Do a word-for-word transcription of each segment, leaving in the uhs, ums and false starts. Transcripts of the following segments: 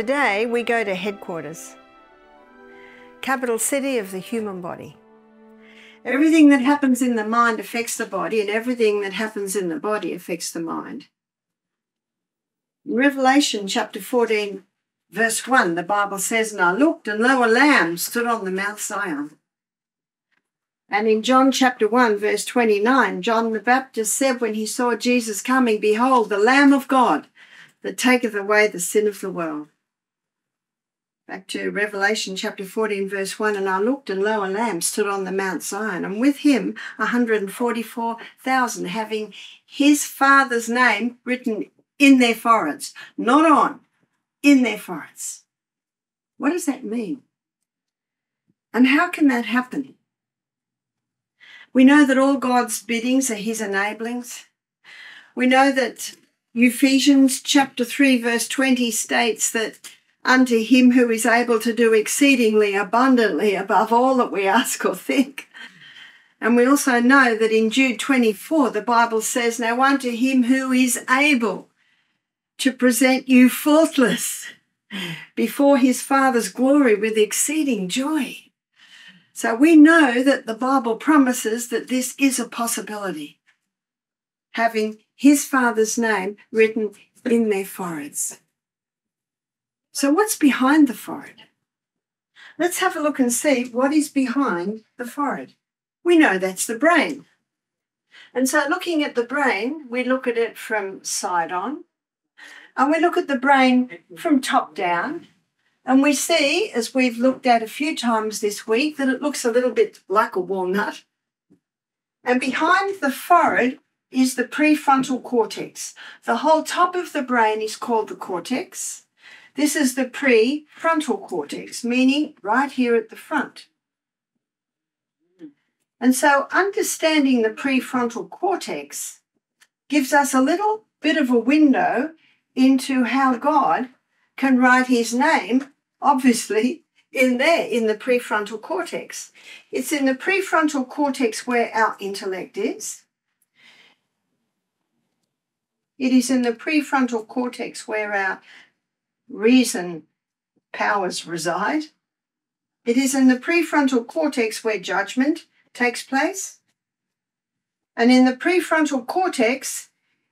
Today we go to headquarters, capital city of the human body. Everything that happens in the mind affects the body, and everything that happens in the body affects the mind. In Revelation chapter fourteen, verse one, the Bible says, "And I looked, and lo, a lamb stood on the Mount Zion." And in John chapter one, verse twenty-nine, John the Baptist said when he saw Jesus coming, "Behold, the Lamb of God that taketh away the sin of the world." Back to Revelation chapter fourteen, verse one, "And I looked, and lo, a lamb stood on the Mount Zion, and with him one hundred forty-four thousand, having his Father's name written in their foreheads." Not on, in their foreheads. What does that mean? And how can that happen? We know that all God's biddings are his enablings. We know that Ephesians chapter three, verse twenty states that unto him who is able to do exceedingly abundantly above all that we ask or think. And we also know that in Jude twenty-four, the Bible says, "Now unto him who is able to present you faultless before his Father's glory with exceeding joy." So we know that the Bible promises that this is a possibility, having his Father's name written in their foreheads. So what's behind the forehead? Let's have a look and see what is behind the forehead. We know that's the brain. And so looking at the brain, we look at it from side on, and we look at the brain from top down, and we see, as we've looked at a few times this week, that it looks a little bit like a walnut. And behind the forehead is the prefrontal cortex. The whole top of the brain is called the cortex. This is the prefrontal cortex, meaning right here at the front. And so understanding the prefrontal cortex gives us a little bit of a window into how God can write his name, obviously, in there, in the prefrontal cortex. It's in the prefrontal cortex where our intellect is. It is in the prefrontal cortex where our reason powers reside. It is in the prefrontal cortex where judgment takes place. And in the prefrontal cortex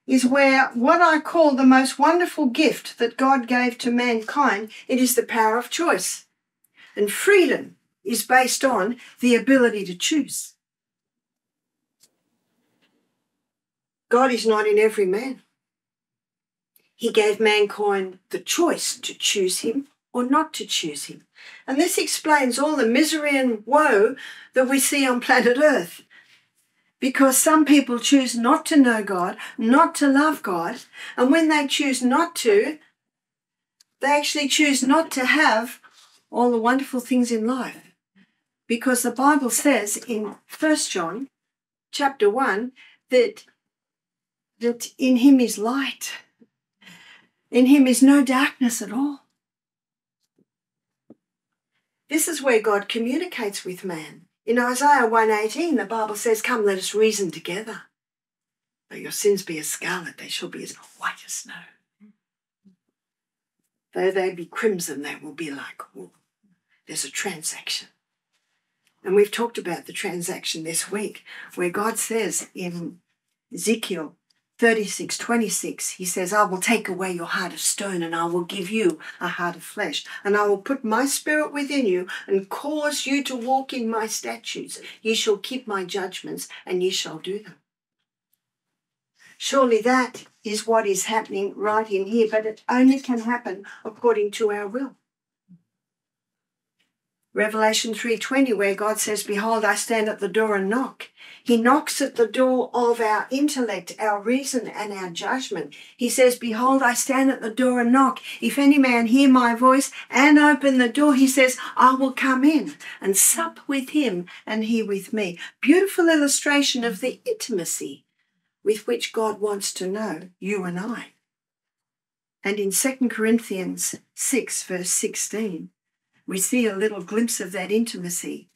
is where what I call the most wonderful gift that God gave to mankind, it is the power of choice. And freedom is based on the ability to choose. God is not in every man. He gave mankind the choice to choose him or not to choose him. And this explains all the misery and woe that we see on planet Earth. Because some people choose not to know God, not to love God, and when they choose not to, they actually choose not to have all the wonderful things in life. Because the Bible says in First John chapter one that, that in him is light. In him is no darkness at all. This is where God communicates with man. In Isaiah one eighteen, the Bible says, "Come, let us reason together. Though your sins be as scarlet, they shall be as white as snow. Though they be crimson, they will be like wool." There's a transaction. And we've talked about the transaction this week, where God says in Ezekiel thirty-six twenty-six, he says, "I will take away your heart of stone, and I will give you a heart of flesh, and I will put my spirit within you, and cause you to walk in my statutes. Ye shall keep my judgments, and ye shall do them." Surely that is what is happening right in here, but it only can happen according to our will. Revelation three twenty, where God says, "Behold, I stand at the door and knock." He knocks at the door of our intellect, our reason, and our judgment. He says, "Behold, I stand at the door and knock. If any man hear my voice and open the door," he says, "I will come in and sup with him and he with me." Beautiful illustration of the intimacy with which God wants to know you and I. And in Second Corinthians six, verse sixteen, we see a little glimpse of that intimacy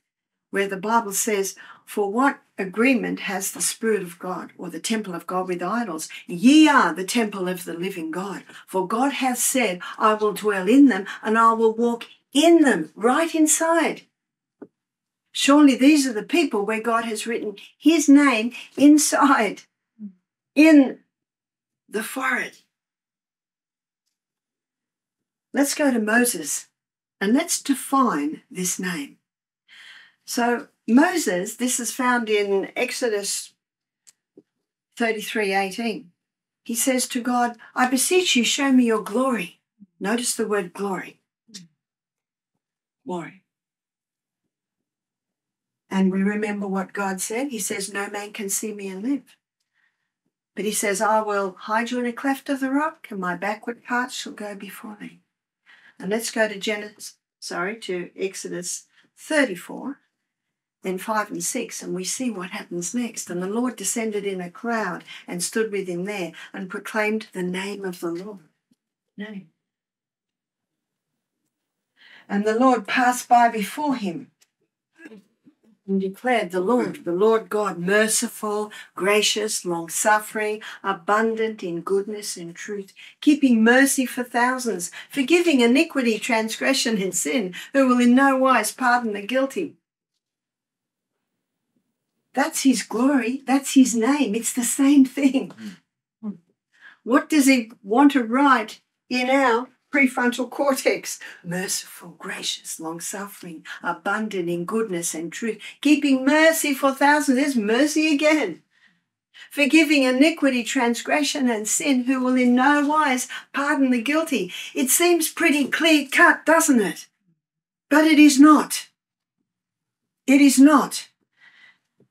where the Bible says, For what agreement has the Spirit of God or the temple of God with idols? Ye are the temple of the living God. For God hath said, I will dwell in them and I will walk in them, right inside. Surely these are the people where God has written his name inside, in the forehead. Let's go to Moses and let's define this name. So Moses, this is found in Exodus thirty-three eighteen. He says to God, I beseech you, show me your glory. Notice the word glory. Glory. And we remember what God said. He says, no man can see me and live. But he says, I will hide you in a cleft of the rock, and my backward parts shall go before thee. And let's go to Genesis, sorry, to Exodus thirty-four, then five and six, and we see what happens next. And the Lord descended in a cloud and stood with him there and proclaimed the name of the Lord. Name. And the Lord passed by before him and declared, the Lord, the Lord God, merciful, gracious, long-suffering, abundant in goodness and truth, keeping mercy for thousands, forgiving iniquity, transgression, and sin, who will in no wise pardon the guilty. That's his glory. That's his name. It's the same thing. What does he want to write in our prefrontal cortex? Merciful, gracious, long-suffering, abundant in goodness and truth, keeping mercy for thousands. There's mercy again. Forgiving iniquity, transgression and sin, who will in no wise pardon the guilty. It seems pretty clear-cut, doesn't it? But it is not. It is not.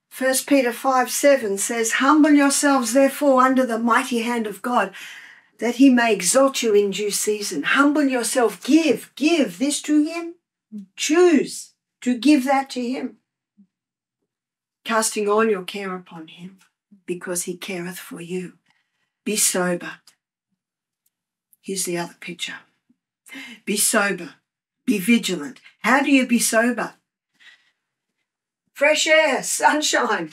First Peter five seven says, humble yourselves therefore under the mighty hand of God, that he may exalt you in due season. Humble yourself. Give, give this to him. Choose to give that to him. Casting all your care upon him, because he careth for you. Be sober. Here's the other picture. Be sober. Be vigilant. How do you be sober? Fresh air, sunshine.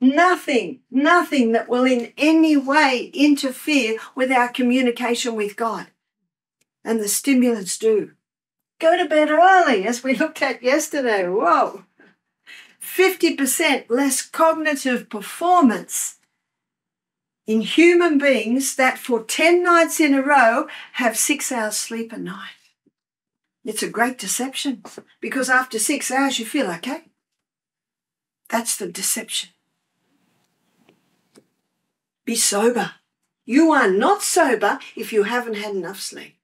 Nothing, nothing that will in any way interfere with our communication with God. And the stimulants do. Go to bed early, as we looked at yesterday. Whoa. fifty percent less cognitive performance in human beings that for ten nights in a row have six hours sleep a night. It's a great deception, because after six hours you feel okay. That's the deception. Be sober. You are not sober if you haven't had enough sleep.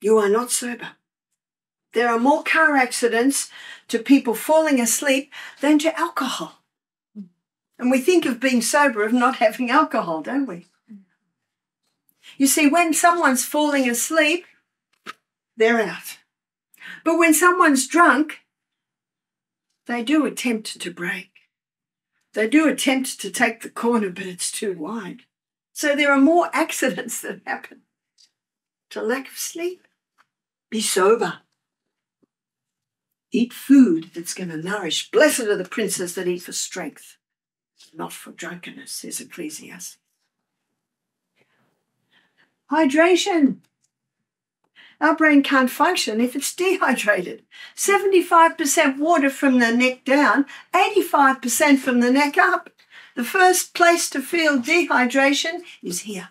You are not sober. There are more car accidents to people falling asleep than to alcohol. And we think of being sober of not having alcohol, don't we? You see, when someone's falling asleep, they're out. But when someone's drunk, they do attempt to break. They do attempt to take the corner, but it's too wide. So there are more accidents that happen to lack of sleep. Be sober. Eat food that's going to nourish. Blessed are the princes that eat for strength, not for drunkenness, says Ecclesiastes. Hydration. Our brain can't function if it's dehydrated. seventy-five percent water from the neck down, eighty-five percent from the neck up. The first place to feel dehydration is here.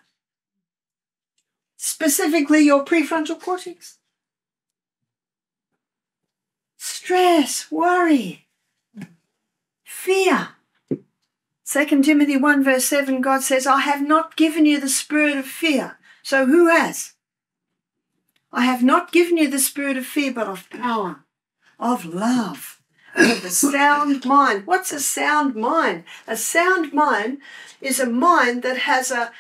Specifically your prefrontal cortex. Stress, worry, fear. Second Timothy one verse seven, God says, I have not given you the spirit of fear. So who has? I have not given you the spirit of fear, but of power, of love, of a sound mind. What's a sound mind? A sound mind is a mind that has a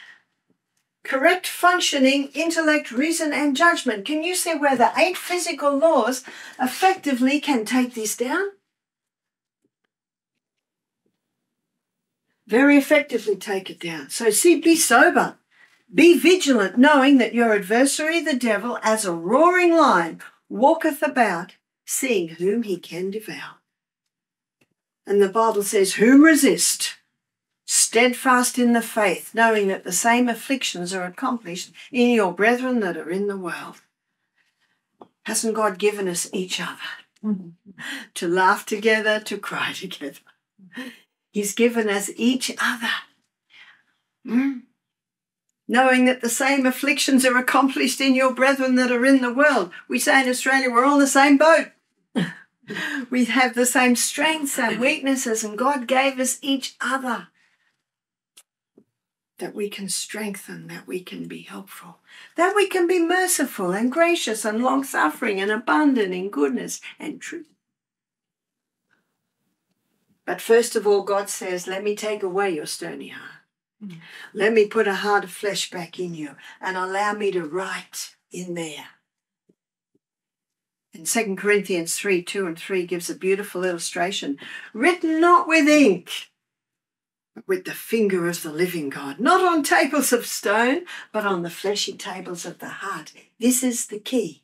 correct functioning intellect, reason, and judgment. Can you see where the eight physical laws effectively can take this down? Very effectively take it down. So see, be sober. Be vigilant, knowing that your adversary, the devil, as a roaring lion, walketh about, seeing whom he can devour. And the Bible says, whom resist, steadfast in the faith, knowing that the same afflictions are accomplished in your brethren that are in the world. Hasn't God given us each other mm-hmm. to laugh together, to cry together? He's given us each other. Mm. Knowing that the same afflictions are accomplished in your brethren that are in the world. We say in Australia, we're all in the same boat. We have the same strengths and weaknesses, and God gave us each other that we can strengthen, that we can be helpful, that we can be merciful and gracious and long-suffering and abundant in goodness and truth. But first of all, God says, let me take away your stony heart. Mm. Let me put a heart of flesh back in you and allow me to write in there. And Second Corinthians three, two and three gives a beautiful illustration, written not with ink, with the finger of the living God, not on tables of stone, but on the fleshy tables of the heart. This is the key.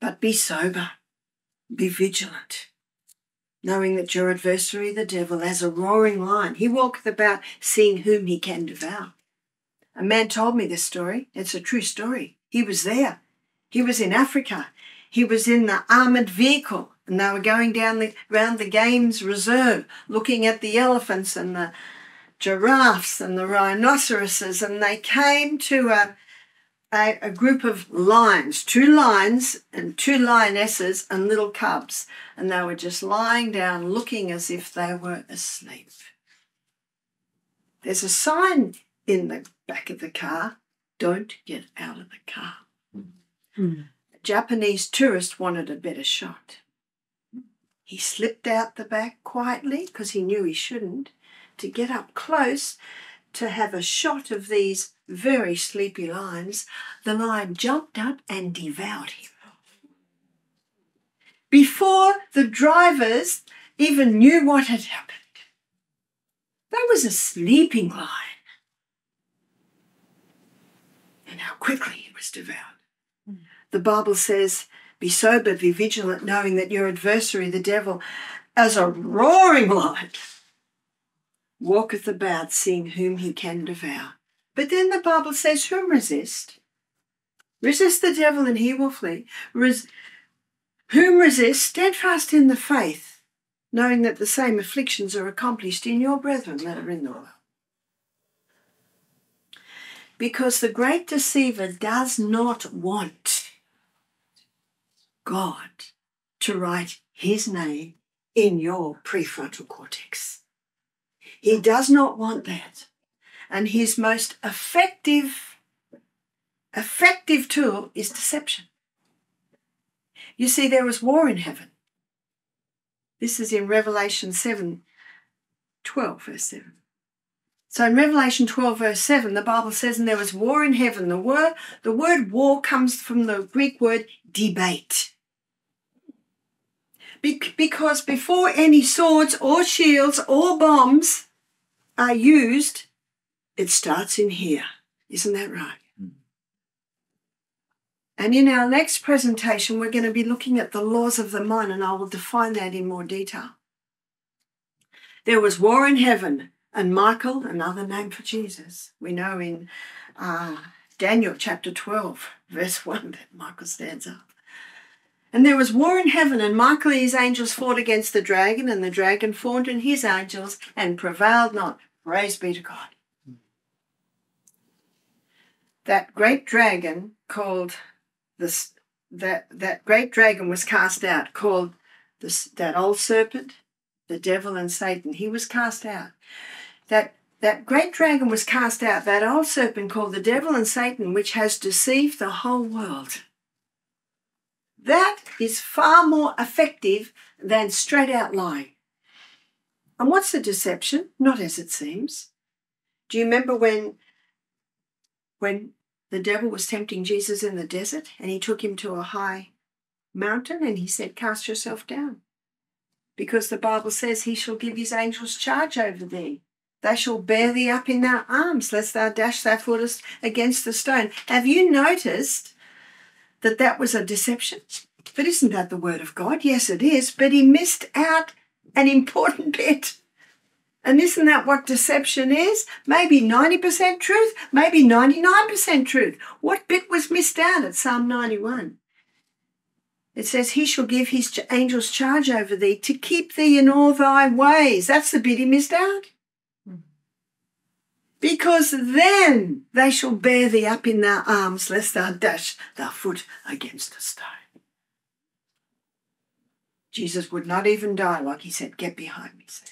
But be sober, be vigilant, knowing that your adversary, the devil, as a roaring lion, he walketh about seeing whom he can devour. A man told me this story. It's a true story. He was there. He was in Africa. He was in the armoured vehicle. And they were going down the, around the games reserve, looking at the elephants and the giraffes and the rhinoceroses. And they came to a, a, a group of lions, two lions and two lionesses and little cubs. And they were just lying down, looking as if they were asleep. There's a sign in the back of the car, don't get out of the car. Mm. A Japanese tourist wanted a better shot. He slipped out the back quietly, because he knew he shouldn't, to get up close to have a shot of these very sleepy lions. The lion jumped up and devoured him. Before the drivers even knew what had happened, that was a sleeping lion. And how quickly it was devoured. Mm. The Bible says, be sober, be vigilant, knowing that your adversary, the devil, as a roaring lion, walketh about, seeing whom he can devour. But then the Bible says, whom resist? Resist the devil and he will flee. Res- whom resist? Steadfast in the faith, knowing that the same afflictions are accomplished in your brethren that are in the world. Because the great deceiver does not want God to write his name in your prefrontal cortex. He does not want that. And his most effective, effective tool is deception. You see, there was war in heaven. This is in Revelation seven, twelve, verse seven. So in Revelation twelve, verse seven, the Bible says, and there was war in heaven. The word, the word war comes from the Greek word debate. Because before any swords or shields or bombs are used, it starts in here. Isn't that right? Mm-hmm. And in our next presentation, we're going to be looking at the laws of the mind, and I will define that in more detail. There was war in heaven, and Michael, another name for Jesus. We know in uh, Daniel chapter twelve, verse one, that Michael stands up. And there was war in heaven, and Michael and his angels fought against the dragon, and the dragon fought and his angels, and prevailed not. Praise be to God. Mm. That great dragon called this that that great dragon was cast out, called this that old serpent, the devil and Satan. He was cast out. That that great dragon was cast out. That old serpent called the devil and Satan, which has deceived the whole world. That is far more effective than straight out lying. And what's the deception? Not as it seems. Do you remember when, when the devil was tempting Jesus in the desert, and he took him to a high mountain and he said, cast yourself down? Because the Bible says he shall give his angels charge over thee. They shall bear thee up in their arms, lest thou dash thy foot against the stone. Have you noticed that that was a deception? But isn't that the word of God? Yes, it is. But he missed out an important bit. And isn't that what deception is? Maybe ninety percent truth, maybe ninety-nine percent truth. What bit was missed out at Psalm ninety-one? It says, he shall give his angels charge over thee to keep thee in all thy ways. That's the bit he missed out. Because then they shall bear thee up in their arms, lest thou dash thy foot against a stone. Jesus would not even dialogue. He said, get behind me, Satan.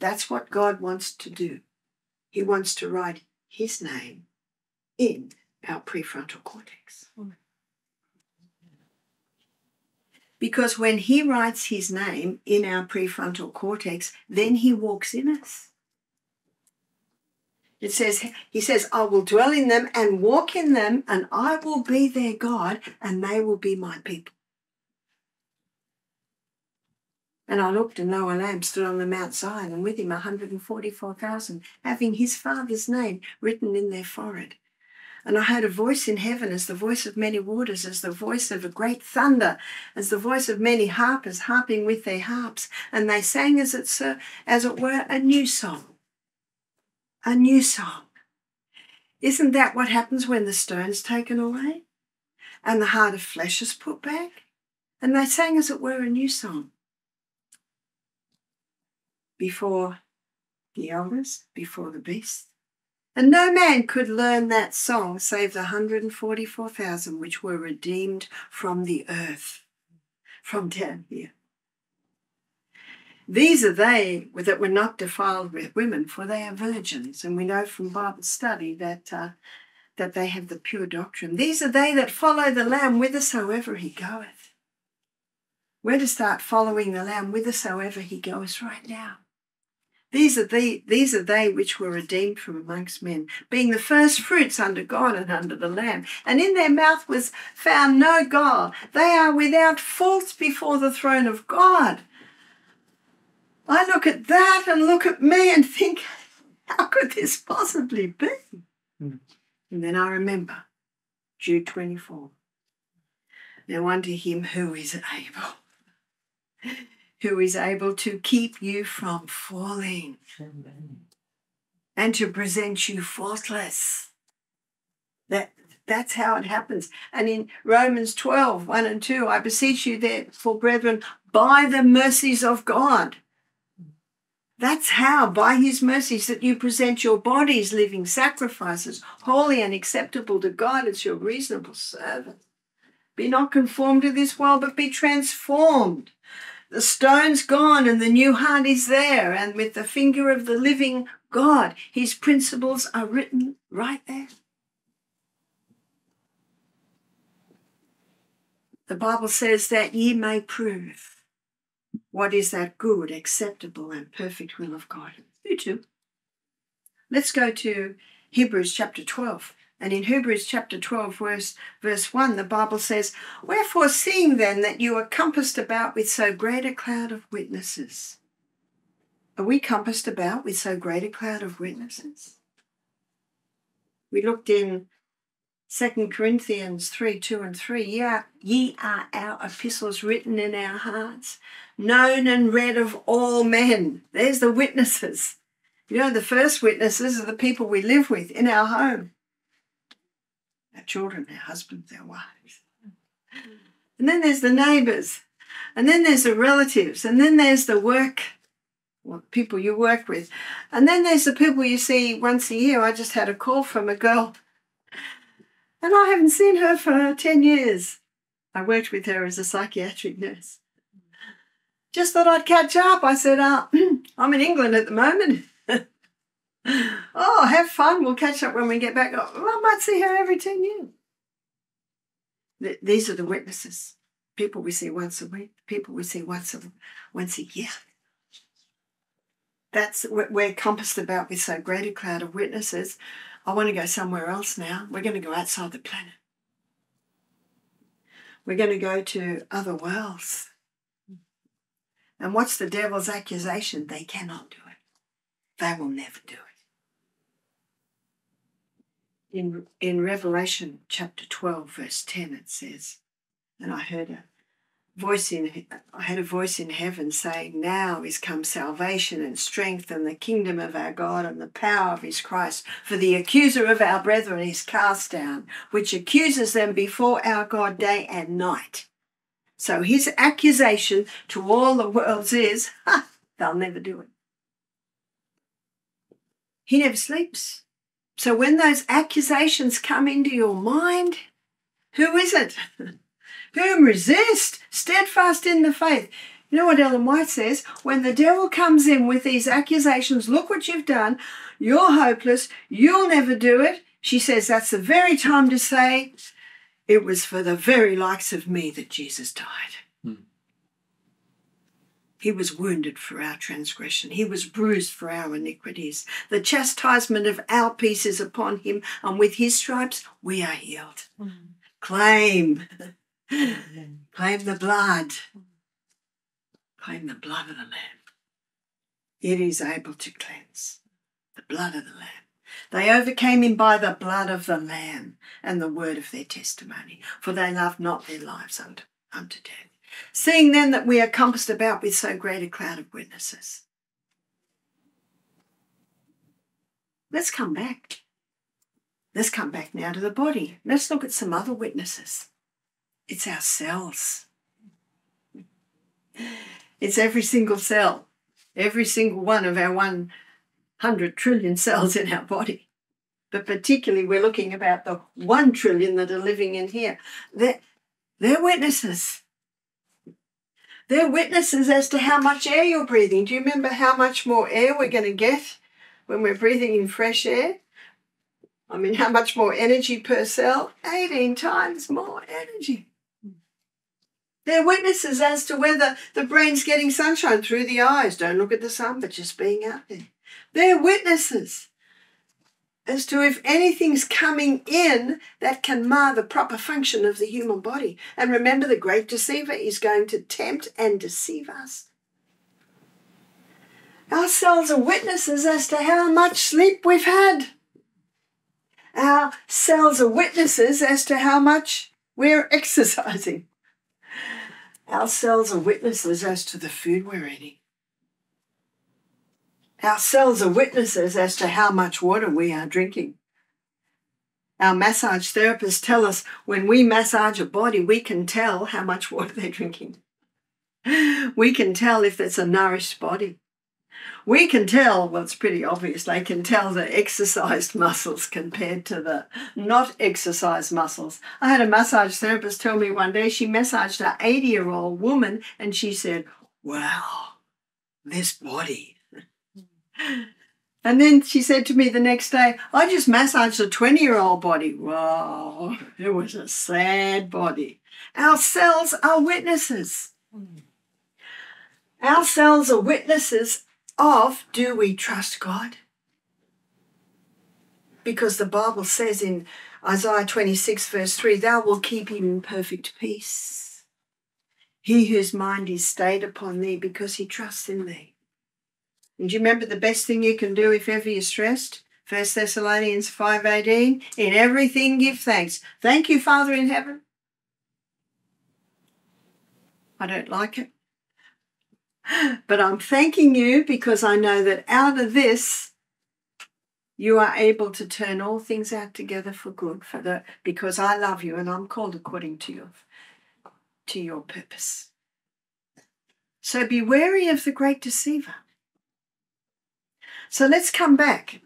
That's what God wants to do. He wants to write his name in our prefrontal cortex. Because when he writes his name in our prefrontal cortex, then he walks in us. It says, he says, I will dwell in them and walk in them, and I will be their God, and they will be my people. And I looked, and lo, a lamb stood on the Mount Zion, and with him one hundred forty-four thousand, having his Father's name written in their forehead. And I heard a voice in heaven, as the voice of many waters, as the voice of a great thunder, as the voice of many harpers harping with their harps. And they sang, as it, as it were, a new song. A new song. Isn't that what happens when the stone's taken away and the heart of flesh is put back? And they sang, as it were, a new song. Before the elders, before the beast. And no man could learn that song save the one hundred forty-four thousand which were redeemed from the earth, from down here. These are they that were not defiled with women, for they are virgins. And we know from Bible study that, uh, that they have the pure doctrine. These are they that follow the Lamb whithersoever he goeth. We're to start following the Lamb whithersoever he goeth right now. These are, the, these are they which were redeemed from amongst men, being the first fruits under God and under the Lamb. And in their mouth was found no guile. They are without fault before the throne of God. I look at that and look at me and think, how could this possibly be? Mm. And then I remember Jude twenty-four. Now unto him who is able. Who is able to keep you from falling. Amen. And to present you faultless. That, that's how it happens. And in Romans twelve, one and two, I beseech you therefore, brethren, by the mercies of God. That's how, by his mercies, that you present your bodies living sacrifices, holy and acceptable to God as your reasonable service. Be not conformed to this world, but be transformed. The stone's gone and the new heart is there. And with the finger of the living God, his principles are written right there. The Bible says that ye may prove what is that good, acceptable and perfect will of God. You too. Let's go to Hebrews chapter twelve. And in Hebrews chapter twelve, verse, verse one, the Bible says, wherefore, seeing then that you are compassed about with so great a cloud of witnesses. Are we compassed about with so great a cloud of witnesses? We looked in Second Corinthians three, two and three. Ye are, ye are our epistles written in our hearts, known and read of all men. There's the witnesses. You know, the first witnesses are the people we live with in our home. Our children, our husbands, our wives. And then there's the neighbours. And then there's the relatives. And then there's the work, well, people you work with. And then there's the people you see once a year. I just had a call from a girl. And I haven't seen her for ten years. I worked with her as a psychiatric nurse. Just thought I'd catch up. I said, uh, I'm in England at the moment. Oh, have fun. We'll catch up when we get back. Oh, I might see her every ten years. Th these are the witnesses. People we see once a week. People we see once a, once a year. That's we're compassed about with so great a cloud of witnesses. I want to go somewhere else now. We're going to go outside the planet. We're going to go to other worlds. And what's the devil's accusation? They cannot do it. They will never do it. In, in Revelation chapter twelve, verse ten, it says, and I heard a voice in, I heard a voice in heaven saying, "Now is come salvation and strength and the kingdom of our God and the power of his Christ. For the accuser of our brethren is cast down, which accuses them before our God day and night." So his accusation to all the worlds is, ha, they'll never do it. He never sleeps. So when those accusations come into your mind, who is it? Whom resist, steadfast in the faith. You know what Ellen White says? When the devil comes in with these accusations, "Look what you've done, you're hopeless, you'll never do it," she says that's the very time to say, "It was for the very likes of me that Jesus died." Hmm. He was wounded for our transgression. He was bruised for our iniquities. The chastisement of our peace is upon him, and with his stripes we are healed. Mm. Claim. Mm. Claim the blood. Mm. Claim the blood of the Lamb. It is able to cleanse. The blood of the Lamb. They overcame him by the blood of the Lamb and the word of their testimony, for they loved not their lives unto, unto death. Seeing then that we are compassed about with so great a cloud of witnesses. Let's come back. Let's come back now to the body. Let's look at some other witnesses. It's ourselves. It's every single cell, every single one of our one hundred trillion cells in our body. But particularly we're looking about the one trillion that are living in here. They're, they're witnesses. They're witnesses as to how much air you're breathing. Do you remember how much more air we're going to get when we're breathing in fresh air? I mean, how much more energy per cell? eighteen times more energy. They're witnesses as to whether the brain's getting sunshine through the eyes. Don't look at the sun, but just being out there. They're witnesses as to if anything's coming in that can mar the proper function of the human body. And remember, the great deceiver is going to tempt and deceive us. Our cells are witnesses as to how much sleep we've had. Our cells are witnesses as to how much we're exercising. Our cells are witnesses as to the food we're eating. Our cells are witnesses as to how much water we are drinking. Our massage therapists tell us when we massage a body, we can tell how much water they're drinking. We can tell if it's a nourished body. We can tell, well, it's pretty obvious, they can tell the exercised muscles compared to the not exercised muscles. I had a massage therapist tell me one day she massaged an eighty-year-old woman and she said, "Wow, this body." And then she said to me the next day, "I just massaged a twenty-year-old body." Wow, it was a sad body. Our cells are witnesses. Our cells are witnesses of, do we trust God? Because the Bible says in Isaiah twenty-six, verse three, "Thou wilt keep him in perfect peace, he whose mind is stayed upon thee, because he trusts in thee." And do you remember the best thing you can do if ever you're stressed? First Thessalonians five eighteen, "In everything give thanks." Thank you, Father in heaven. I don't like it. But I'm thanking you because I know that out of this, you are able to turn all things out together for good, for the, because I love you and I'm called according to your, to your purpose. So be wary of the great deceiver. So let's come back.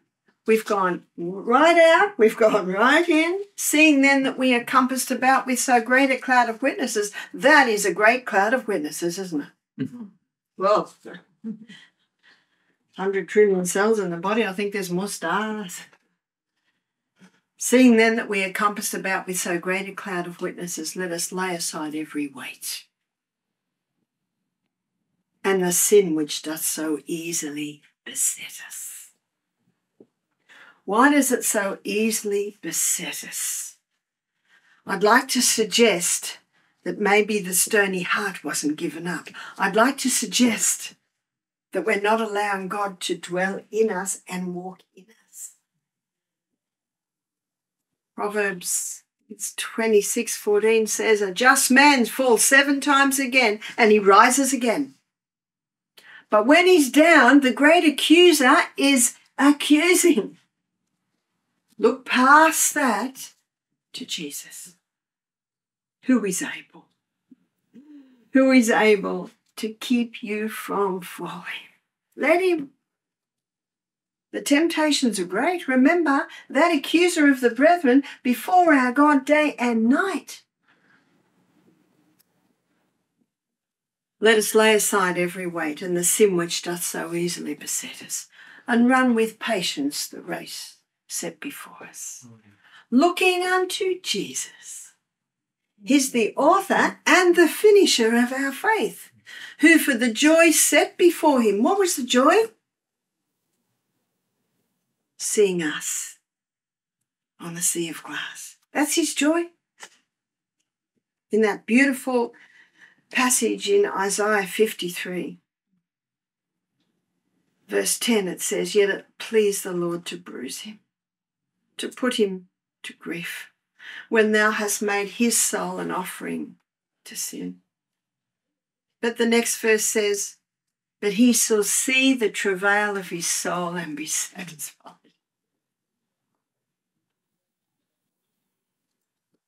We've gone right out. We've gone right in. Seeing then that we are compassed about with so great a cloud of witnesses. That is a great cloud of witnesses, isn't it? Mm-hmm. Well, one hundred trillion cells in the body. I think there's more stars. Seeing then that we are compassed about with so great a cloud of witnesses, let us lay aside every weight and the sin which doth so easily beset us. Why does it so easily beset us? I'd like to suggest that maybe the stony heart wasn't given up. I'd like to suggest that we're not allowing God to dwell in us and walk in us. Proverbs twenty-six fourteen says, a just man falls seven times again and he rises again. But when he's down, the great accuser is accusing. Look past that to Jesus, who is able, who is able to keep you from falling. Let him. The temptations are great. Remember that accuser of the brethren before our God day and night. Let us lay aside every weight and the sin which doth so easily beset us, and run with patience the race set before us, looking unto Jesus. He's the author and the finisher of our faith, who for the joy set before him, what was the joy? Seeing us on the sea of glass. That's his joy. In that beautiful passage in Isaiah fifty-three, verse ten, it says, yet it pleased the Lord to bruise him, to put him to grief, when thou hast made his soul an offering to sin. But the next verse says, but he shall see the travail of his soul and be satisfied.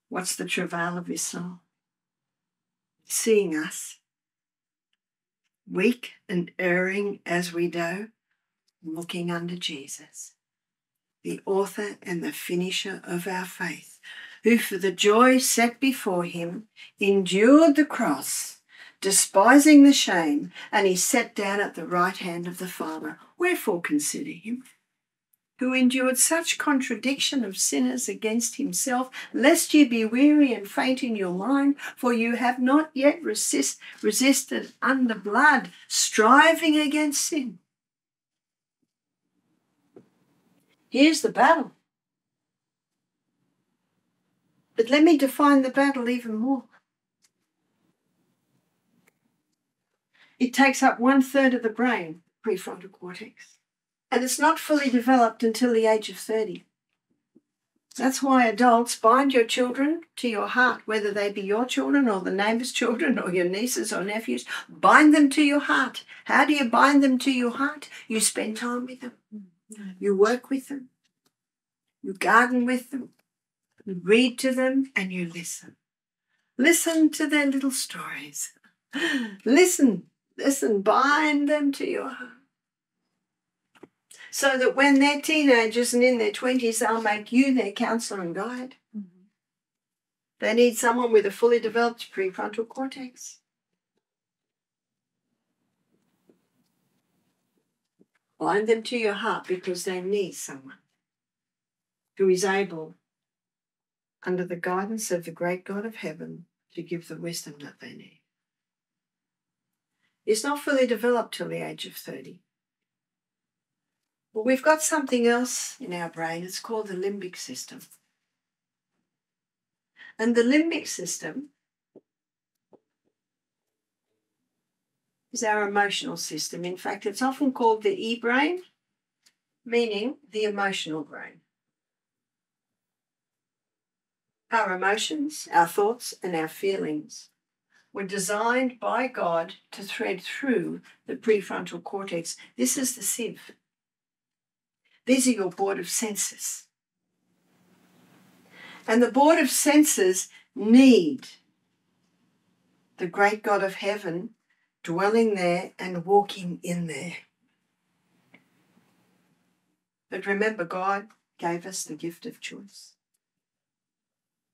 What's the travail of his soul? Seeing us, weak and erring as we do, looking unto Jesus, the author and the finisher of our faith, who for the joy set before him endured the cross, despising the shame, and he sat down at the right hand of the Father. Wherefore consider him, who endured such contradiction of sinners against himself, lest ye be weary and faint in your mind, for you have not yet resist, resisted under blood, striving against sin. Here's the battle. But let me define the battle even more. It takes up one-third of the brain, prefrontal cortex. And it's not fully developed until the age of thirty. That's why adults, bind your children to your heart, whether they be your children or the neighbor's children or your nieces or nephews. Bind them to your heart. How do you bind them to your heart? You spend time with them. You work with them. You garden with them. You read to them and you listen. Listen to their little stories. Listen, listen, bind them to your heart, so that when they're teenagers and in their twenties, they'll make you their counsellor and guide. Mm-hmm. They need someone with a fully developed prefrontal cortex. Bind them to your heart because they need someone who is able, under the guidance of the great God of heaven, to give the wisdom that they need. It's not fully developed till the age of thirty. Well, we've got something else in our brain. It's called the limbic system. And the limbic system is our emotional system. In fact, it's often called the e-brain, meaning the emotional brain. Our emotions, our thoughts, and our feelings were designed by God to thread through the prefrontal cortex. This is the sieve. These are your board of senses. And the board of senses need the great God of heaven dwelling there and walking in there. But remember, God gave us the gift of choice.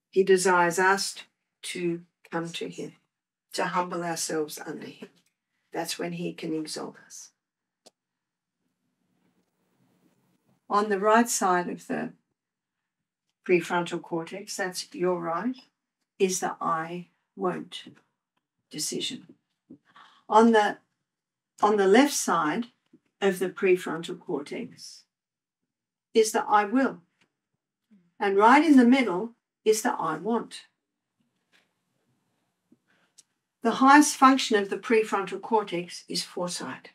He desires us to come to him, to humble ourselves under him. That's when he can exalt us. On the right side of the prefrontal cortex, that's your right, is the I won't decision. On the, on the left side of the prefrontal cortex is the I will. And right in the middle is the I want. The highest function of the prefrontal cortex is foresight.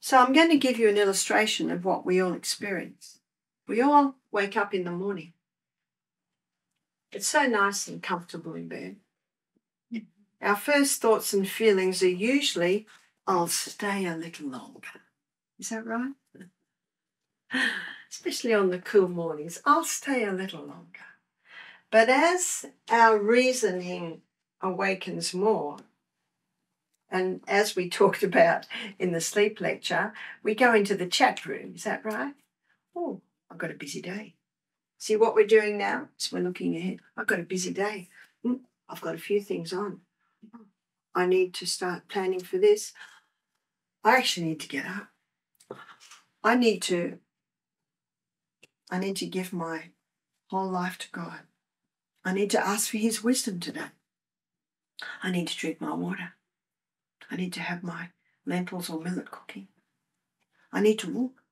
So I'm going to give you an illustration of what we all experience. We all wake up in the morning. It's so nice and comfortable in bed. Yeah. Our first thoughts and feelings are usually, I'll stay a little longer. Is that right? Especially on the cool mornings, I'll stay a little longer. But as our reasoning awakens more, and as we talked about in the sleep lecture, we go into the chat room. Is that right? Oh, I've got a busy day. See what we're doing now? So we're looking ahead. I've got a busy day. I've got a few things on. I need to start planning for this. I actually need to get up. I need to, I need to give my whole life to God. I need to ask for his wisdom today. I need to drink my water. I need to have my lentils or millet cooking. I need to walk.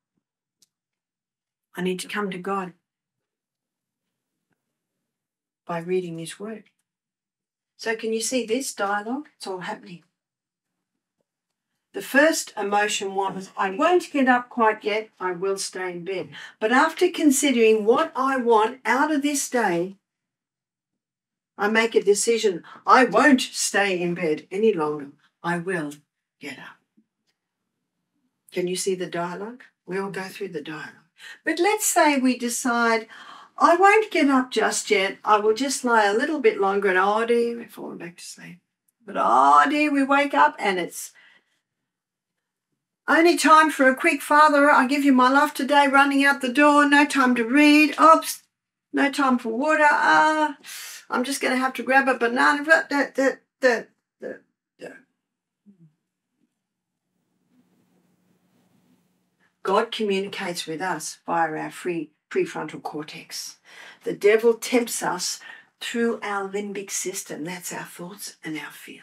I need to come to God by reading his word. So can you see this dialogue? It's all happening. The first emotion was, I won't get up quite yet, I will stay in bed. But after considering what I want out of this day, I make a decision. I won't stay in bed any longer. I will get up. Can you see the dialogue? We all go through the dialogue. But let's say we decide, I won't get up just yet. I will just lie a little bit longer and oh dear, we're falling back to sleep. But oh dear, we wake up and it's only time for a quick Father, I give you my life today, running out the door, no time to read, oops, no time for water, ah, I'm just going to have to grab a banana. Blah, blah, blah, blah, blah. God communicates with us via our free prefrontal cortex. The devil tempts us through our limbic system. That's our thoughts and our feelings.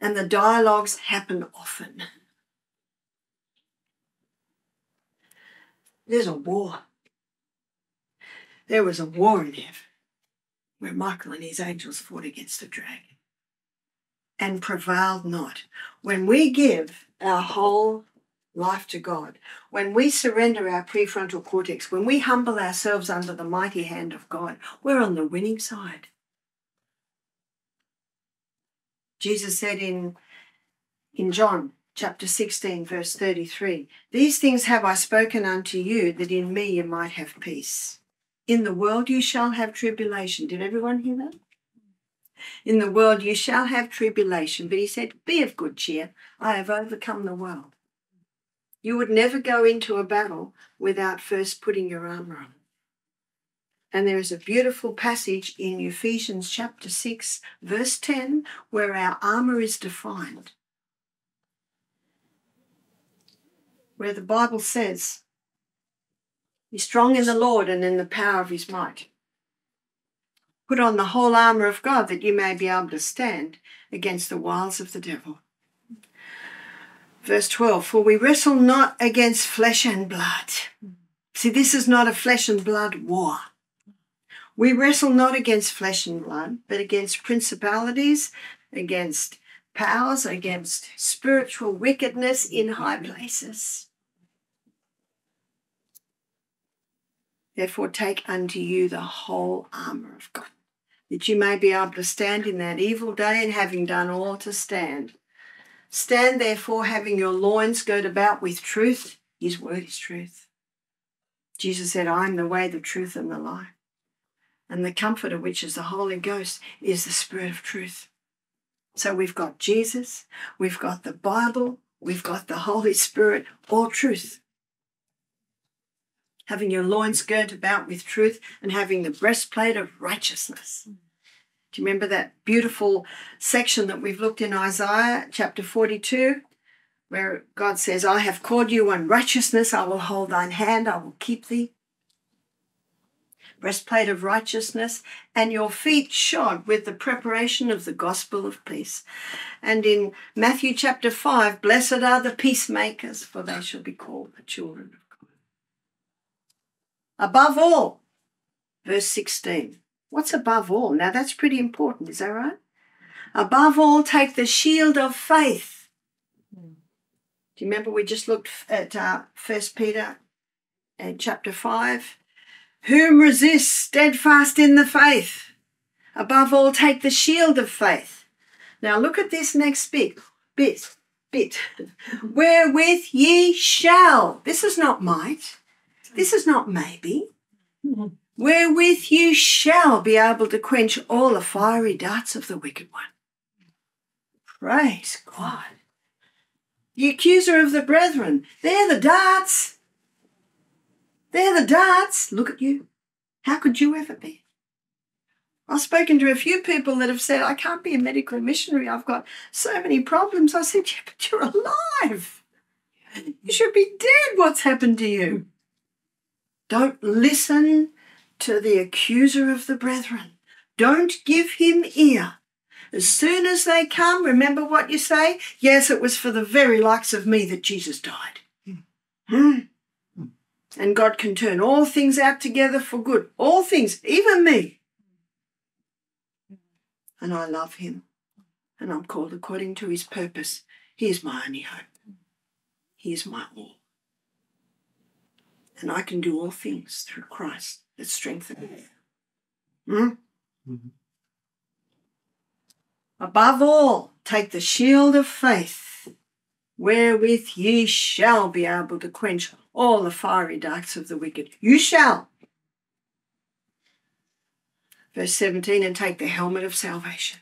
And the dialogues happen often. There's a war. There was a war in heaven where Michael and his angels fought against the dragon and prevailed not. When we give our whole life to God, when we surrender our prefrontal cortex, when we humble ourselves under the mighty hand of God, we're on the winning side. Jesus said in, in John chapter sixteen, verse thirty-three, these things have I spoken unto you, that in me you might have peace. In the world you shall have tribulation. Did everyone hear that? In the world you shall have tribulation. But he said, be of good cheer. I have overcome the world. You would never go into a battle without first putting your armor on. And there is a beautiful passage in Ephesians chapter six, verse ten, where our armour is defined. Where the Bible says, be strong in the Lord and in the power of his might. Put on the whole armour of God that you may be able to stand against the wiles of the devil. Verse twelve, for we wrestle not against flesh and blood. See, this is not a flesh and blood war. We wrestle not against flesh and blood, but against principalities, against powers, against spiritual wickedness in high places. Therefore take unto you the whole armour of God, that you may be able to stand in that evil day, and having done all to stand. Stand therefore, having your loins girt about with truth. His word is truth. Jesus said, I am the way, the truth, and the life. And the Comforter, which is the Holy Ghost, is the Spirit of truth. So we've got Jesus, we've got the Bible, we've got the Holy Spirit, all truth. Having your loins girt about with truth and having the breastplate of righteousness. Do you remember that beautiful section that we've looked in Isaiah chapter forty-two, where God says, I have called you on righteousness, I will hold thine hand, I will keep thee. Breastplate of righteousness, and your feet shod with the preparation of the gospel of peace. And in Matthew chapter five, blessed are the peacemakers, for they shall be called the children of God. Above all, verse sixteen. What's above all? Now that's pretty important, is that right? Above all, take the shield of faith. Do you remember we just looked at uh, First Peter uh, chapter five. Whom resist steadfast in the faith. Above all, take the shield of faith. Now look at this next bit. Bit. Bit. Wherewith ye shall. This is not might. This is not maybe. Mm-hmm. Wherewith you shall be able to quench all the fiery darts of the wicked one. Praise God. The accuser of the brethren, they're the darts. They're the darts. Look at you. How could you ever be? I've spoken to a few people that have said, I can't be a medical missionary. I've got so many problems. I said, yeah, but you're alive. You should be dead. What's happened to you? Don't listen to the accuser of the brethren. Don't give him ear. As soon as they come, remember what you say? Yes, it was for the very likes of me that Jesus died. Mm. Mm. Mm. And God can turn all things out together for good. All things, even me. And I love him. And I'm called according to his purpose. He is my only hope. He is my all. And I can do all things through Christ that strengthens me. Mm? Mm-hmm. Above all, take the shield of faith, wherewith ye shall be able to quench all the fiery darts of the wicked. You shall. Verse seventeen, and take the helmet of salvation.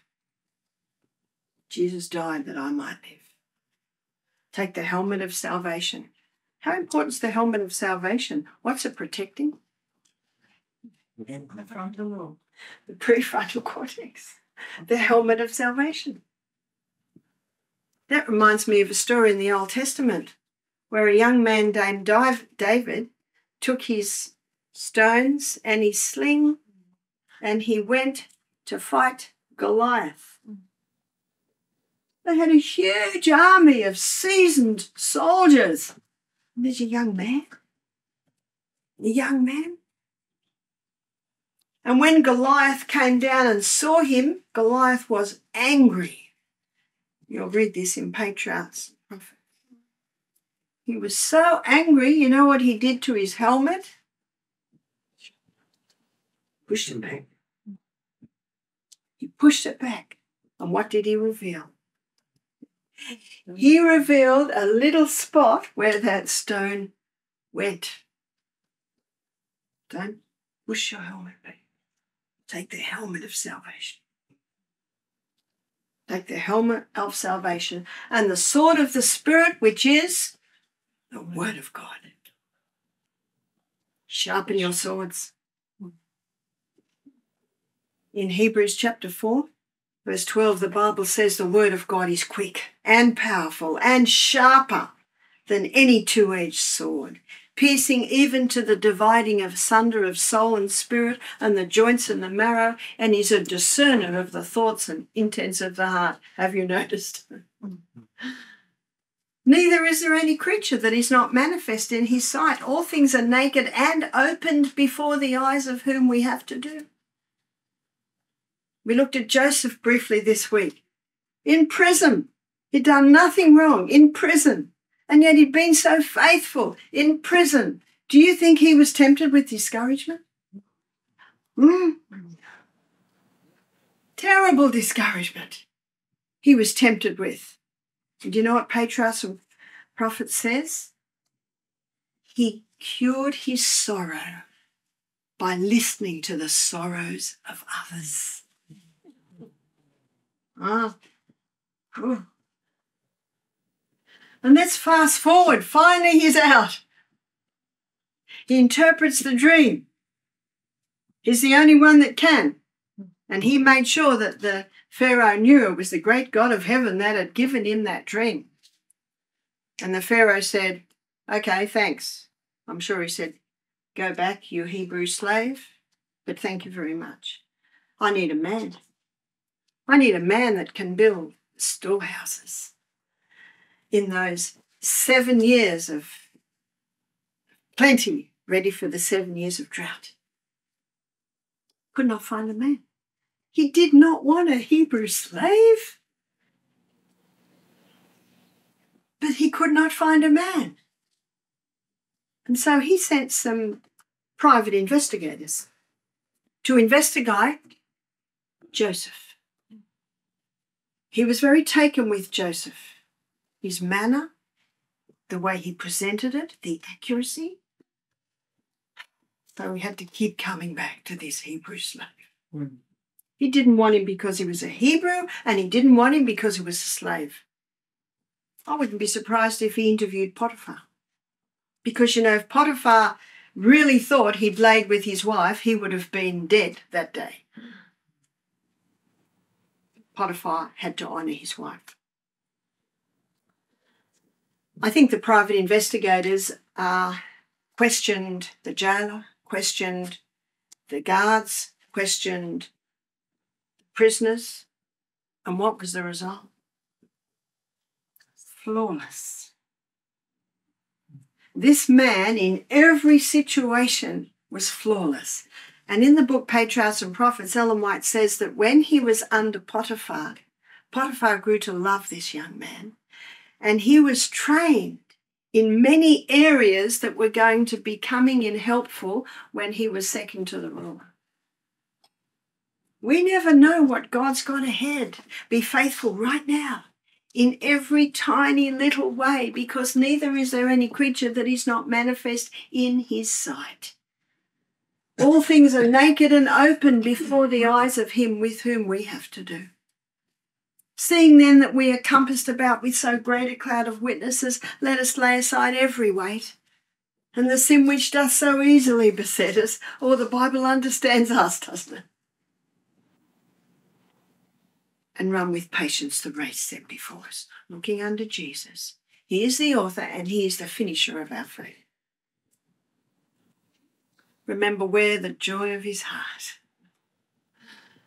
Jesus died that I might live. Take the helmet of salvation. How important is the helmet of salvation? What's it protecting? The frontal lobe. The prefrontal cortex. The helmet of salvation. That reminds me of a story in the Old Testament where a young man named David took his stones and his sling and he went to fight Goliath. They had a huge army of seasoned soldiers. And there's a young man. A young man. And when Goliath came down and saw him, Goliath was angry. You'll read this in Patriarchs. He was so angry, you know what he did to his helmet? Pushed it back. He pushed it back. And what did he reveal? He revealed a little spot where that stone went. Don't push your helmet back. Take the helmet of salvation. Take the helmet of salvation and the sword of the Spirit, which is the Word of God. Sharpen your swords. In Hebrews chapter four, verse twelve, the Bible says the Word of God is quick and powerful and sharper than any two-edged sword, piercing even to the dividing asunder of soul and spirit and the joints and the marrow, and is a discerner of the thoughts and intents of the heart. Have you noticed? Neither is there any creature that is not manifest in his sight. All things are naked and opened before the eyes of whom we have to do. We looked at Joseph briefly this week. In prison, he'd done nothing wrong. In prison. And yet he'd been so faithful in prison. Do you think he was tempted with discouragement? Mm. Terrible discouragement he was tempted with. And do you know what Patriarchs and Prophets says? He cured his sorrow by listening to the sorrows of others. Ah. Ooh. And let's fast forward. Finally, he's out. He interprets the dream. He's the only one that can. And he made sure that the Pharaoh knew it was the great God of heaven that had given him that dream. And the Pharaoh said, okay, thanks. I'm sure he said, go back, you Hebrew slave, but thank you very much. I need a man. I need a man that can build storehouses. In those seven years of plenty, ready for the seven years of drought. Could not find a man. He did not want a Hebrew slave. But he could not find a man. And so he sent some private investigators to investigate Joseph. He was very taken with Joseph, his manner, the way he presented it, the accuracy. So we had to keep coming back to this Hebrew slave. Mm. He didn't want him because he was a Hebrew, and he didn't want him because he was a slave. I wouldn't be surprised if he interviewed Potiphar. Because, you know, if Potiphar really thought he'd laid with his wife, he would have been dead that day. Potiphar had to honour his wife. I think the private investigators uh, questioned the jailer, questioned the guards, questioned the prisoners. And what was the result? Flawless. This man in every situation was flawless. And in the book Patriarchs and Prophets, Ellen White says that when he was under Potiphar, Potiphar grew to love this young man, and he was trained in many areas that were going to be coming in helpful when he was second to the ruler. We never know what God's got ahead. Be faithful right now in every tiny little way, because neither is there any creature that is not manifest in his sight. All things are naked and open before the eyes of him with whom we have to do. Seeing then that we are compassed about with so great a cloud of witnesses, let us lay aside every weight and the sin which doth so easily beset us. Or the Bible understands us, doesn't it? And run with patience the race set before us, looking unto Jesus. He is the author and he is the finisher of our faith. Remember, we're the joy of his heart.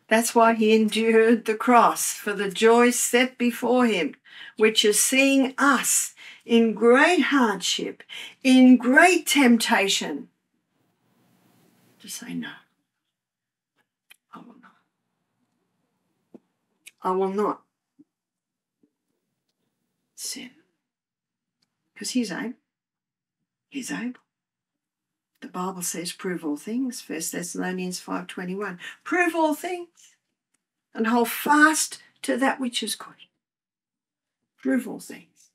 That's why he endured the cross, for the joy set before him, which is seeing us in great hardship, in great temptation, to say no. I will not. I will not sin. Because he's able. He's able. The Bible says, prove all things, First Thessalonians five twenty-one. Prove all things and hold fast to that which is good. Prove all things.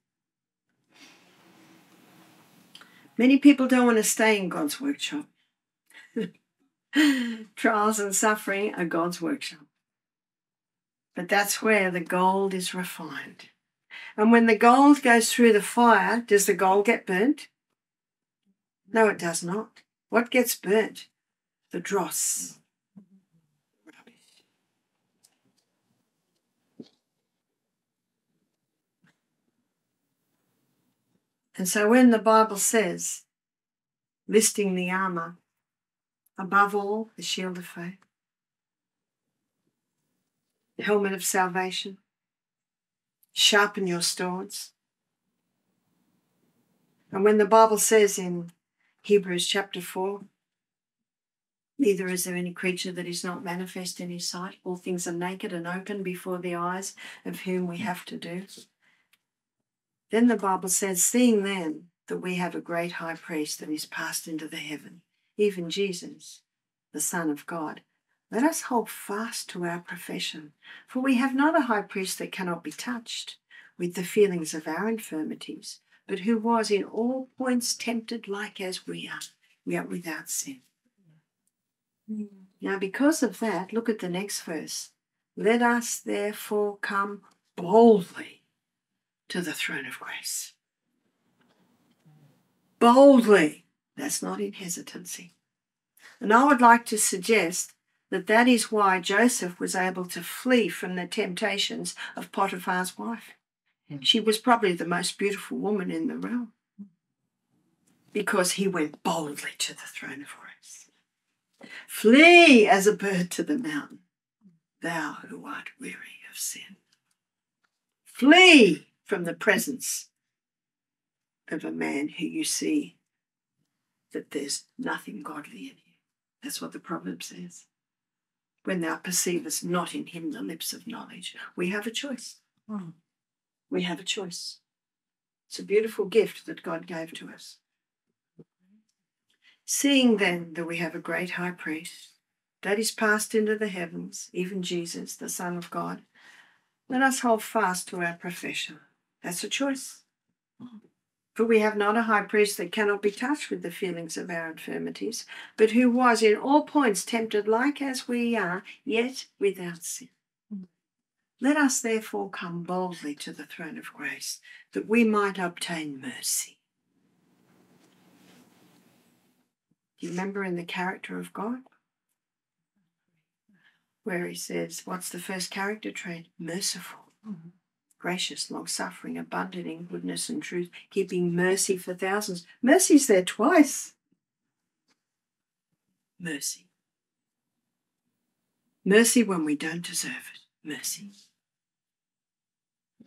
Many people don't want to stay in God's workshop. Trials and suffering are God's workshop. But that's where the gold is refined. And when the gold goes through the fire, does the gold get burnt? No, it does not. What gets burnt? The dross. Rubbish. And so when the Bible says, listing the armour, above all, the shield of faith, the helmet of salvation, sharpen your swords. And when the Bible says in Hebrews chapter four, neither is there any creature that is not manifest in his sight. All things are naked and open before the eyes of whom we have to do. Then the Bible says, seeing then that we have a great high priest that is passed into the heaven, even Jesus, the Son of God, let us hold fast to our profession. For we have not a high priest that cannot be touched with the feelings of our infirmities, but who was in all points tempted like as we are, we are without sin. Mm. Now, because of that, look at the next verse. Let us therefore come boldly to the throne of grace. Boldly. That's not in hesitancy. And I would like to suggest that that is why Joseph was able to flee from the temptations of Potiphar's wife. She was probably the most beautiful woman in the realm, because he went boldly to the throne of grace. Flee as a bird to the mountain, thou who art weary of sin. Flee from the presence of a man who you see that there's nothing godly in him. That's what the proverb says. When thou perceivest not in him the lips of knowledge, we have a choice. Mm. We have a choice. It's a beautiful gift that God gave to us. Seeing then that we have a great high priest, that is passed into the heavens, even Jesus, the Son of God, let us hold fast to our profession. That's a choice. For we have not a high priest that cannot be touched with the feelings of our infirmities, but who was in all points tempted like as we are, yet without sin. Let us therefore come boldly to the throne of grace, that we might obtain mercy. You remember in the character of God, where he says, what's the first character trait? Merciful. Mm-hmm. Gracious, long-suffering, abundant in goodness and truth, keeping mercy for thousands. Mercy's there twice. Mercy. Mercy when we don't deserve it. Mercy.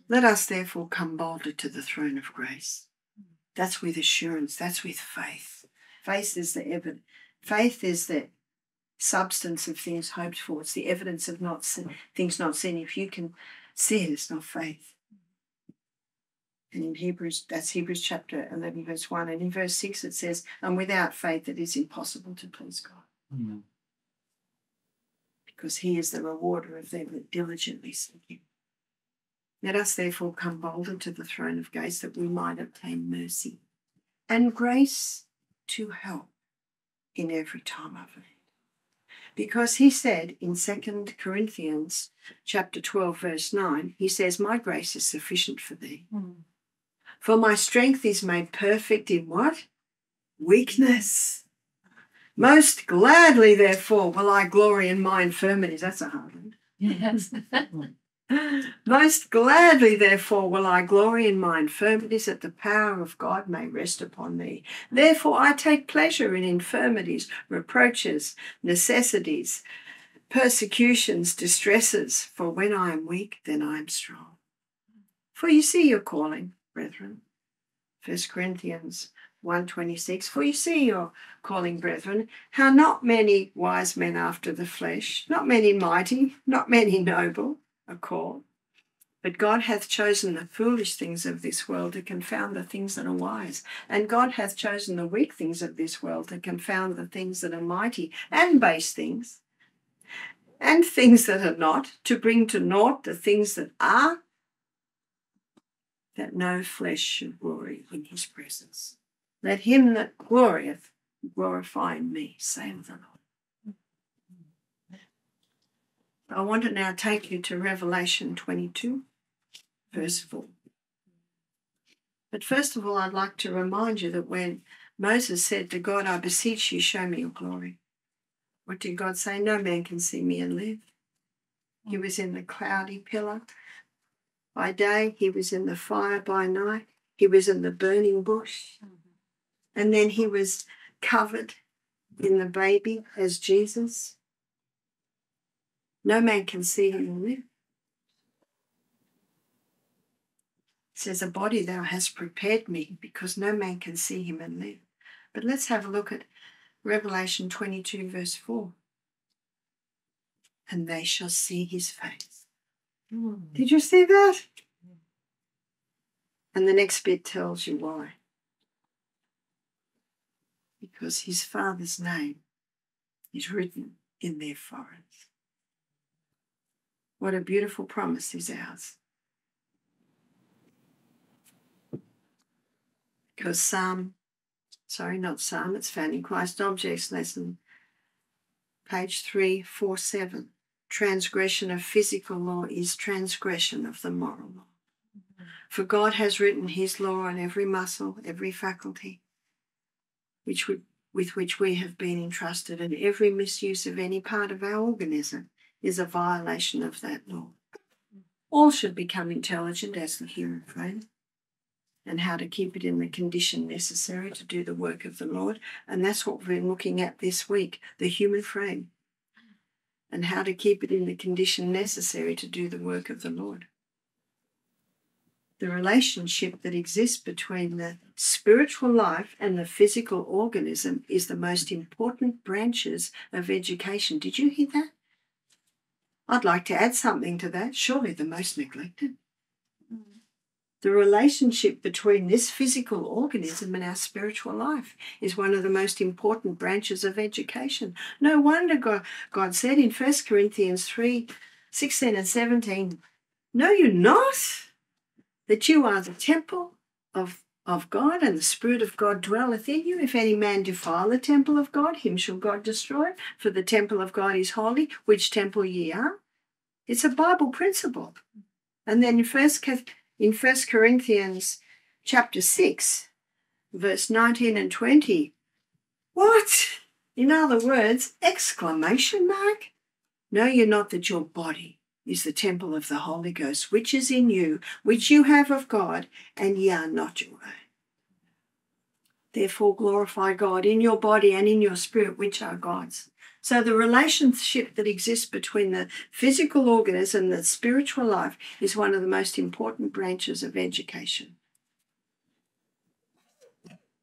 Let us therefore come boldly to the throne of grace. That's with assurance. That's with faith. Faith is the evidence. Faith is the substance of things hoped for. It's the evidence of not seen, things not seen. If you can see it, it's not faith. And in Hebrews, that's Hebrews chapter eleven, verse one. And in verse six, it says, and without faith, it is impossible to please God. Mm-hmm. Because he is the rewarder of them that diligently seek him. Let us therefore come boldly to the throne of grace, that we might obtain mercy and grace to help in every time of need. Because he said in Second Corinthians chapter twelve, verse nine, he says, my grace is sufficient for thee. Mm. For my strength is made perfect in what? Weakness. Most gladly, therefore, will I glory in my infirmities. That's a hard one. Yes. Most gladly, therefore, will I glory in my infirmities, that the power of God may rest upon me. Therefore, I take pleasure in infirmities, reproaches, necessities, persecutions, distresses, for when I am weak, then I am strong. For you see your calling, brethren. First Corinthians one twenty-six, for you see your calling, brethren, how not many wise men after the flesh, not many mighty, not many noble, a call, but God hath chosen the foolish things of this world to confound the things that are wise, and God hath chosen the weak things of this world to confound the things that are mighty, and base things, and things that are not, to bring to naught the things that are, that no flesh should glory in his presence. Let him that glorieth glorify in me, saith the Lord. I want to now take you to Revelation twenty-two, verse four. But first of all, I'd like to remind you that when Moses said to God, I beseech you, show me your glory, what did God say? No man can see me and live. He was in the cloudy pillar by day. He was in the fire by night. He was in the burning bush. And then he was covered in the baby as Jesus. No man can see him and live. It says, a body thou hast prepared me, because no man can see him and live. But let's have a look at Revelation twenty-two, verse four. And they shall see his face. Mm. Did you see that? Yeah. And the next bit tells you why. Because his Father's name is written in their foreheads. What a beautiful promise is ours. Because Psalm, sorry, not Psalm, it's found in Christ Objects Lesson, page three forty-seven. Transgression of physical law is transgression of the moral law. Mm-hmm. For God has written his law on every muscle, every faculty, which we, with which we have been entrusted, and every misuse of any part of our organism is a violation of that law. All should become intelligent as the human frame, and how to keep it in the condition necessary to do the work of the Lord. And that's what we're looking at this week, the human frame, and how to keep it in the condition necessary to do the work of the Lord. The relationship that exists between the spiritual life and the physical organism is the most important branches of education. Did you hear that? I'd like to add something to that. Surely the most neglected. The relationship between this physical organism and our spiritual life is one of the most important branches of education. No wonder God, God said in First Corinthians three, sixteen and seventeen, know you not that you are the temple of, of God, and the Spirit of God dwelleth in you? If any man defile the temple of God, him shall God destroy. For the temple of God is holy, which temple ye are. It's a Bible principle. And then in First Corinthians chapter six, verse nineteen and twenty, what? In other words, exclamation mark. Know you not that your body is the temple of the Holy Ghost, which is in you, which you have of God, and ye are not your own. Therefore glorify God in your body and in your spirit, which are God's. So the relationship that exists between the physical organism and the spiritual life is one of the most important branches of education.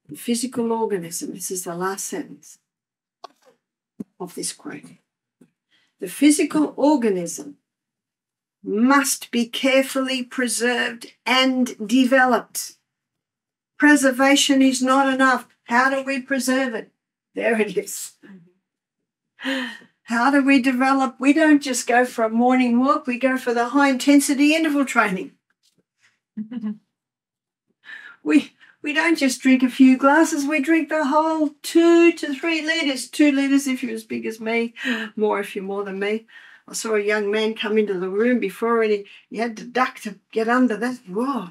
The physical organism, this is the last sentence of this quote. The physical organism must be carefully preserved and developed. Preservation is not enough. How do we preserve it? There it is. How do we develop? We don't just go for a morning walk. We go for the high-intensity interval training. we, we don't just drink a few glasses. We drink the whole two to three litres. Two litres if you're as big as me, more if you're more than me. I saw a young man come into the room before and he, he had to duck to get under that, whoa,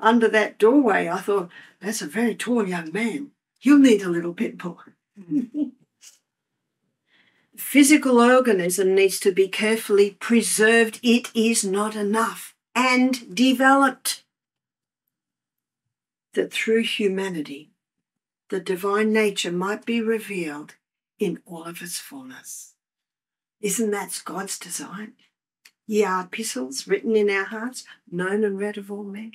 under that doorway. I thought, that's a very tall young man. He'll need a little bit more. Physical organism needs to be carefully preserved. It is not enough, and developed. That through humanity, the divine nature might be revealed in all of its fullness. Isn't that God's design? Ye are epistles written in our hearts, known and read of all men.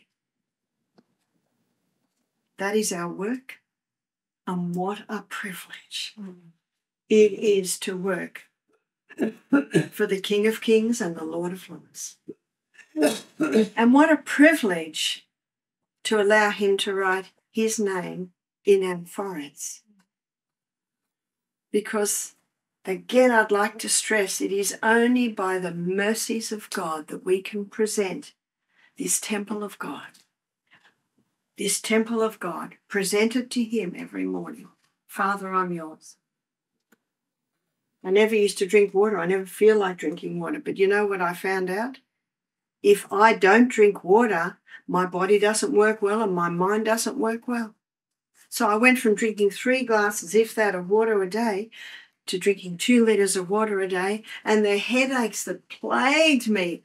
That is our work, and what a privilege. Mm. It is to work for the King of Kings and the Lord of Lords. And what a privilege to allow him to write his name in our foreheads. Because, again, I'd like to stress, it is only by the mercies of God that we can present this temple of God, this temple of God, presented to him every morning. Father, I'm yours. I never used to drink water. I never feel like drinking water. But you know what I found out? If I don't drink water, my body doesn't work well and my mind doesn't work well. So I went from drinking three glasses, if that, of water a day to drinking two litres of water a day. And the headaches that plagued me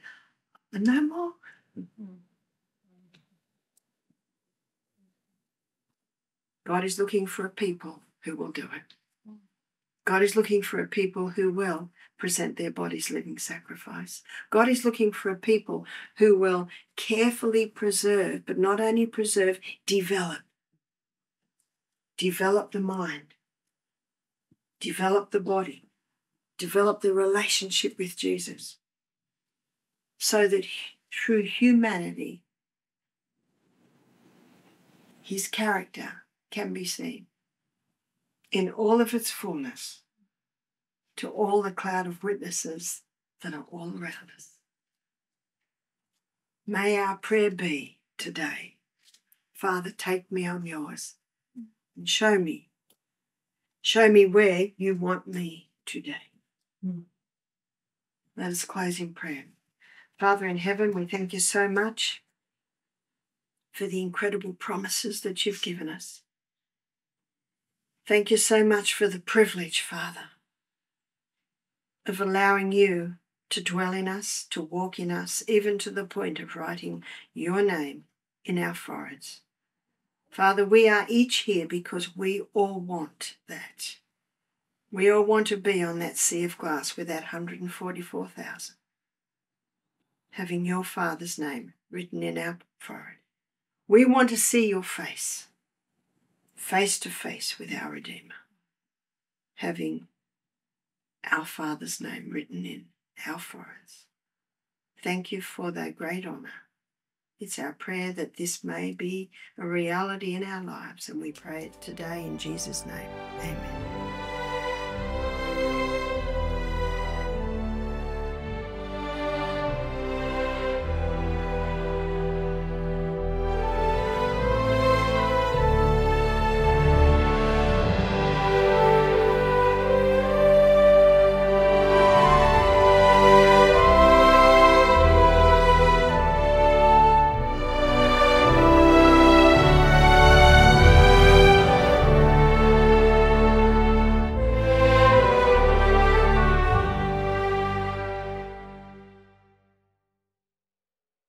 are no more. God is looking for a people who will do it. God is looking for a people who will present their bodies living sacrifice. God is looking for a people who will carefully preserve, but not only preserve, develop. Develop the mind. Develop the body. Develop the relationship with Jesus. So that through humanity, his character can be seen in all of its fullness, to all the cloud of witnesses that are all around us. May our prayer be today, Father, take me, I'm yours, and show me, show me where you want me today. Mm. Let us close in prayer. Father in heaven, we thank you so much for the incredible promises that you've given us. Thank you so much for the privilege, Father, of allowing you to dwell in us, to walk in us, even to the point of writing your name in our foreheads. Father, we are each here because we all want that. We all want to be on that sea of glass with that one hundred forty-four thousand, having your Father's name written in our forehead. We want to see your face, face to face with our Redeemer, having our Father's name written in our foreheads. Thank you for that great honour It's our prayer that this may be a reality in our lives, and we pray it today in Jesus' name. Amen.